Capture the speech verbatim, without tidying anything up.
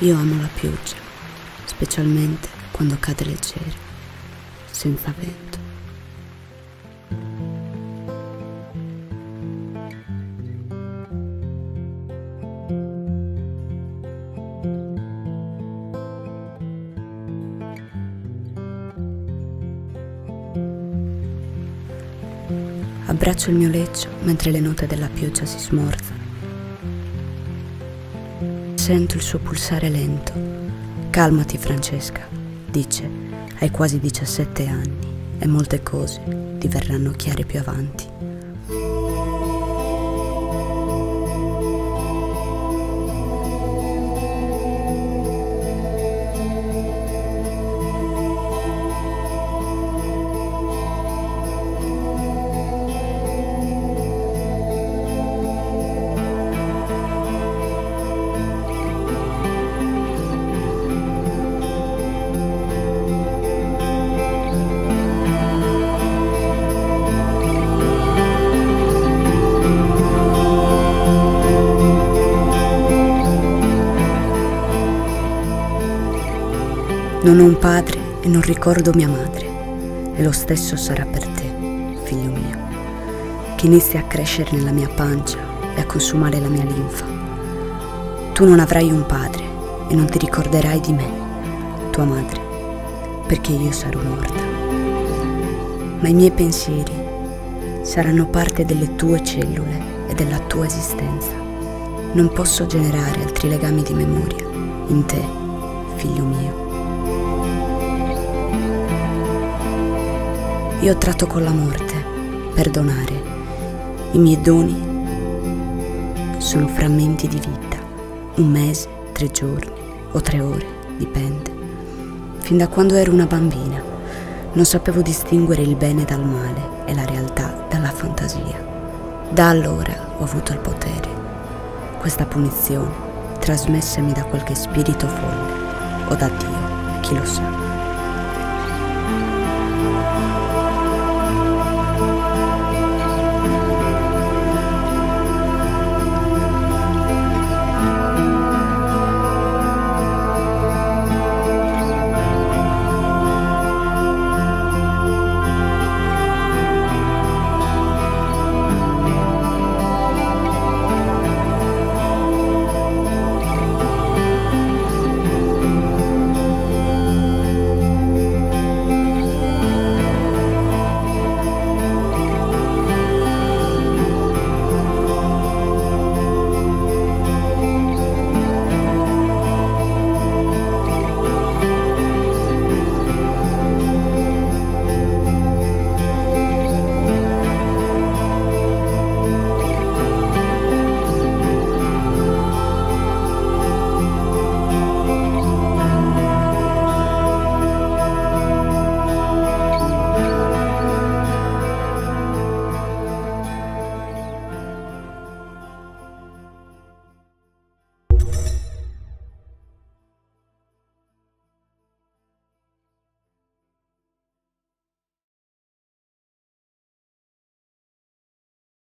Io amo la pioggia, specialmente quando cade leggera, senza vento. Abbraccio il mio leccio mentre le note della pioggia si smorzano. Sento il suo pulsare lento. Calmati, Francesca, dice, hai quasi diciassette anni e molte cose ti verranno chiare più avanti. Non ho un padre e non ricordo mia madre, e lo stesso sarà per te, figlio mio, che inizi a crescere nella mia pancia e a consumare la mia linfa. Tu non avrai un padre e non ti ricorderai di me, tua madre, perché io sarò morta. Ma i miei pensieri saranno parte delle tue cellule e della tua esistenza. Non posso generare altri legami di memoria in te, figlio mio. Io tratto con la morte, perdonare. I miei doni sono frammenti di vita, un mese, tre giorni o tre ore, dipende. Fin da quando ero una bambina non sapevo distinguere il bene dal male e la realtà dalla fantasia. Da allora ho avuto il potere. Questa punizione trasmessami da qualche spirito folle o da Dio, chi lo sa.